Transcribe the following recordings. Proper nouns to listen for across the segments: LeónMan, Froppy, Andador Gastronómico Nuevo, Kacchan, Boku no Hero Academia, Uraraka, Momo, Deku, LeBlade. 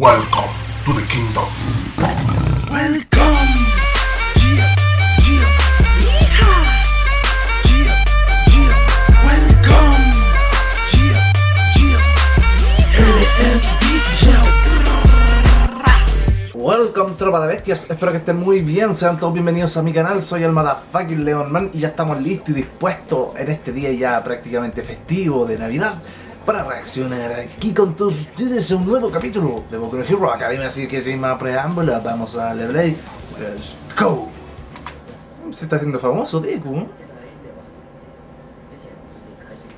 Welcome to the kingdom. Welcome. Yeah, yeah. Yeehaw. Yeah, yeah. Welcome. Yeah, yeah. Welcome, tropa de bestias. Espero que estén muy bien. Sean todos bienvenidos a mi canal. Soy el motherfucking LeónMan y ya estamos listos y dispuestos en este día ya prácticamente festivo de Navidad para reaccionar aquí con todos ustedes a un nuevo capítulo de Boku no Hero Academia. Así que sin más preámbulos, vamos a LeBlade. Let's go. Se está haciendo famoso Deku.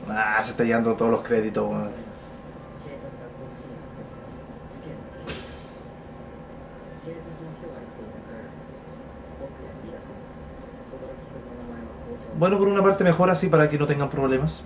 Ah, se está llevando todos los créditos. Bueno, por una parte mejor así para que no tengan problemas.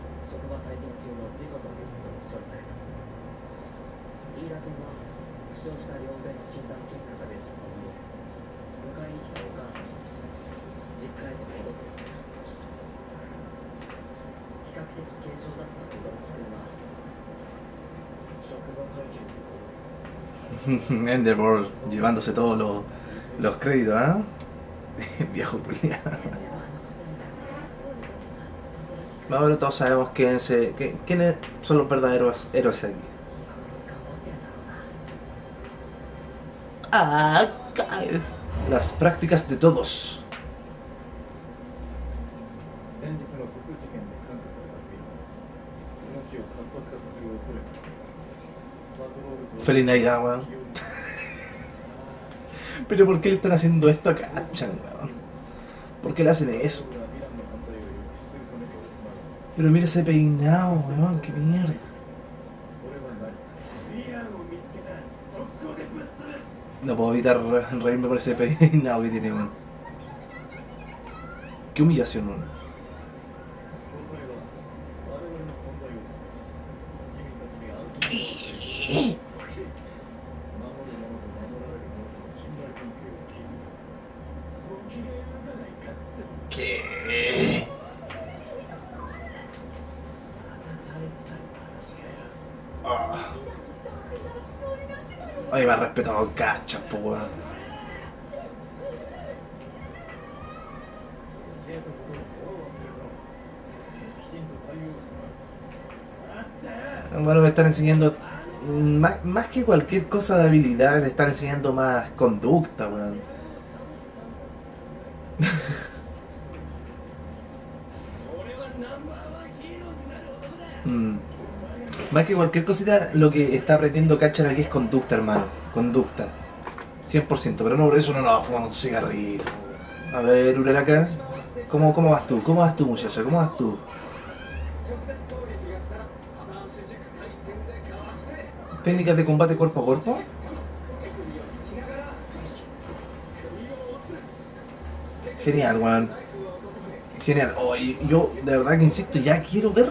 Endeavor llevándose todos los créditos, ¿eh? Viejo culiao. Ahora todos sabemos quiénes son los verdaderos héroes aquí. Las prácticas de todos. Feliz Navidad, weón. Pero ¿por qué le están haciendo esto a Kacchan, weón? ¿Por qué le hacen eso? Pero mira ese peinado, weón, qué mierda. No puedo evitar reírme por ese peinado que tiene, weón. Qué humillación, weón. ¿Qué? Oh. Ay, me ha respetado Kacchan, po. Bueno, me están enseñando más que cualquier cosa de habilidad, le están enseñando más conducta, weón. Más que cualquier cosita, lo que está aprendiendo Kacchan aquí es conducta, hermano. Conducta. 100%, pero no por eso no nos vamos a fumar un cigarrito. A ver, Uraraka, ¿cómo vas tú? ¿Cómo vas tú, muchacha? ¿Cómo vas tú? Técnicas de combate cuerpo a cuerpo. Genial, weón. Genial. Oh, yo de verdad que insisto, ya quiero ver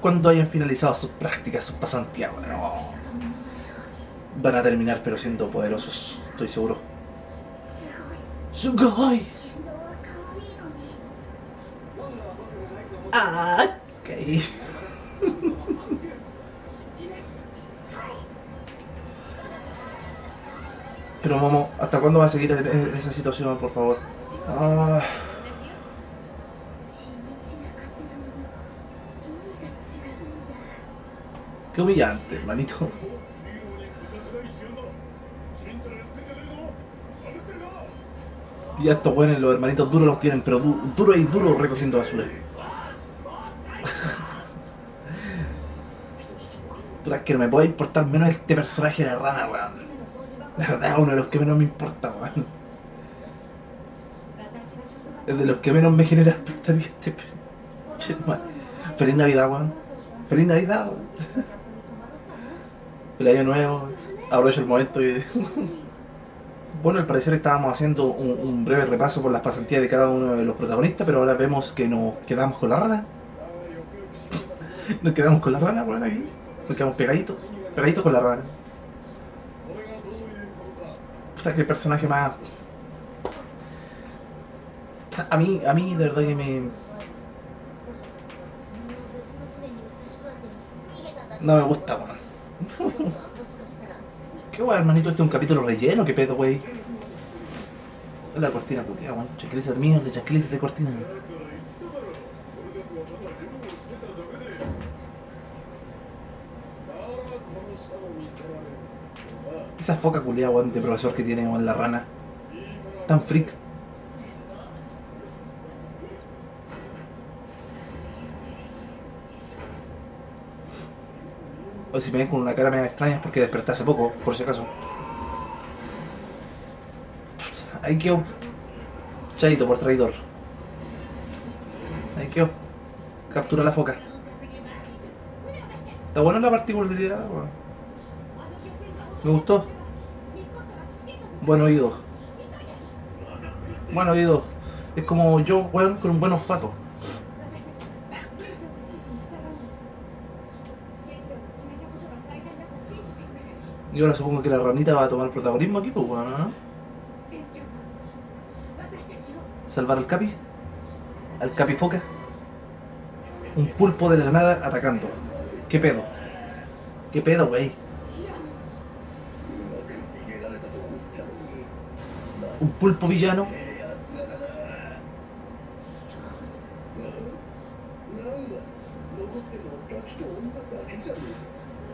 cuando hayan finalizado sus prácticas, sus pasantías. Oh. Van a terminar pero siendo poderosos, estoy seguro. ¡Sugoi! Ah, ok. Pero Momo, ¿hasta cuándo va a seguir en esa situación, por favor? Ah. Qué humillante, hermanito. Y a estos buenos, los hermanitos duros los tienen, pero duro y duro recogiendo basura. Puta, es que no me puede importar menos este personaje de rana, weón. La verdad es uno de los que menos me importa, weón. Es de los que menos me genera expectativas este hermano. Feliz Navidad, weón. Feliz Navidad, weón. Feliz año nuevo. Aprovecho el momento y... Bueno, al parecer estábamos haciendo un breve repaso por las pasantías de cada uno de los protagonistas, pero ahora vemos que nos quedamos con la rana. Nos quedamos con la rana, weón, aquí. Nos quedamos pegaditos. Pegaditos con la rana. Qué personaje más... A mí de verdad que me... No me gusta, weón. Qué guay, hermanito, este es un capítulo relleno, qué pedo, güey. La cortina putea, weón. Chasquilices míos, de chasquilices de cortina. Esa foca culiada, weón, de profesor que tiene, weón, la rana. Tan freak. O si me ven con una cara medio extraña es porque desperté hace poco, por si acaso. Ahí quedó. Chaito por traidor. Ahí quedó. Captura la foca. Está buena la particularidad, weón. Me gustó. Buen oído. Buen oído. Es como yo, weón, con un buen olfato. Y ahora supongo que la ranita va a tomar protagonismo aquí, pues, bueno, ¿no? Salvar al capi. Al capifoca. Un pulpo de la nada atacando. ¿Qué pedo? ¿Qué pedo, güey? Un pulpo villano.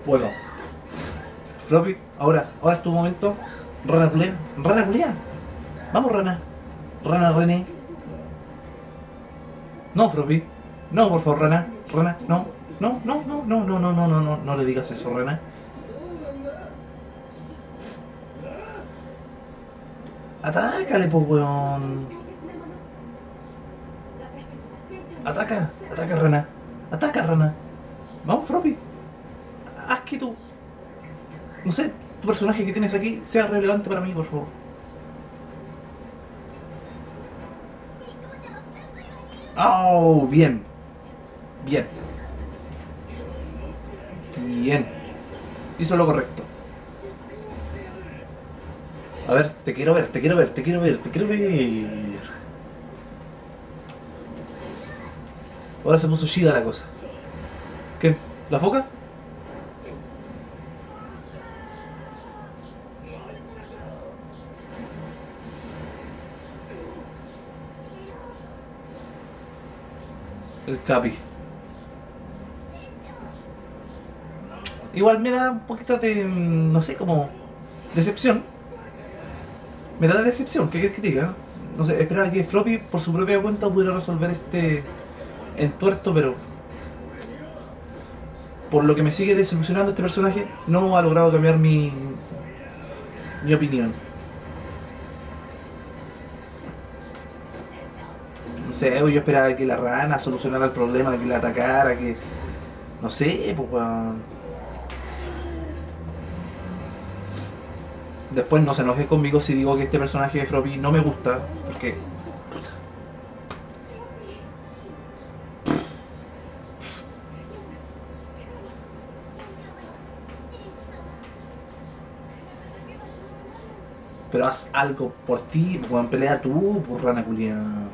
Bueno. Froppy, ahora es tu momento. Rana culea, rana culea. Vamos, rana. Rana, René. No, Froppy. No, por favor, rana. Rana, no. No, no, no, no, no, no, no, no, no, no le digas eso, rana. Atácale, pues, weón. Ataca, ataca, rana. Ataca, rana. Vamos, Froppy. Haz que tú. No sé, tu personaje que tienes aquí sea relevante para mí, por favor. ¡Oh! Bien. Bien. Bien. Hizo lo correcto. A ver, te quiero ver, te quiero ver, te quiero ver, te quiero ver. Ahora se puso chida la cosa. ¿Qué? ¿La foca? El capi. Igual me da un poquito de, no sé, como decepción. Me da la decepción, ¿qué quieres que diga? No sé, esperaba que Froppy por su propia cuenta pudiera resolver este entuerto, pero por lo que me sigue desilusionando este personaje, no ha logrado cambiar mi opinión. No sé, yo esperaba que la rana solucionara el problema, que la atacara, que... No sé, pues... Después no se enoje conmigo si digo que este personaje de Froppy no me gusta, porque... Pero haz algo por ti, pues, pelea tú, por rana culiana.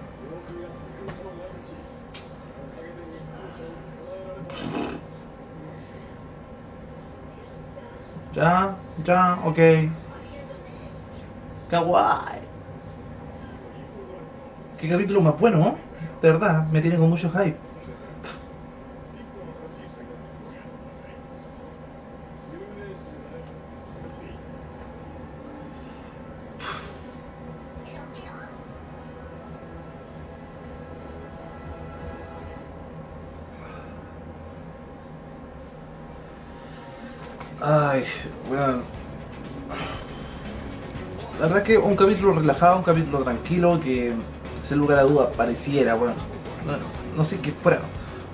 Ya, ya, ok. Kawaii. Qué capítulo más bueno, ¿no? De verdad, me tiene con mucho hype. Ay, weón. La verdad es que un capítulo relajado, un capítulo tranquilo, que sin lugar a duda pareciera, weón. No sé qué fuera.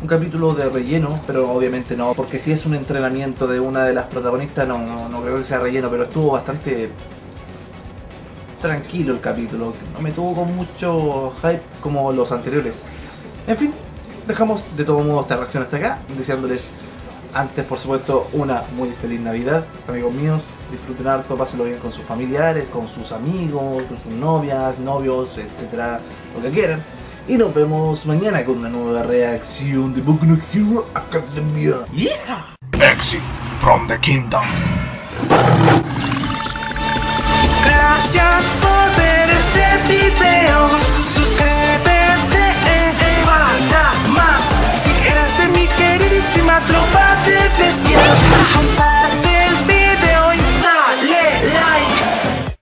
Un capítulo de relleno, pero obviamente no, porque si es un entrenamiento de una de las protagonistas, no creo que sea relleno, pero estuvo bastante tranquilo el capítulo. No me tuvo con mucho hype como los anteriores. En fin, dejamos de todo modo esta reacción hasta acá, deseándoles... Antes, por supuesto, una muy feliz Navidad, amigos míos. Disfruten harto, pásenlo bien con sus familiares, con sus amigos, con sus novias, novios, etcétera, lo que quieran. Y nos vemos mañana con una nueva reacción de Boku no Hero Academia. ¡Yeah! Exit from the Kingdom. Gracias por ver este video. Suscríbete, para más. Si eres de mi queridísima tropa de bestias.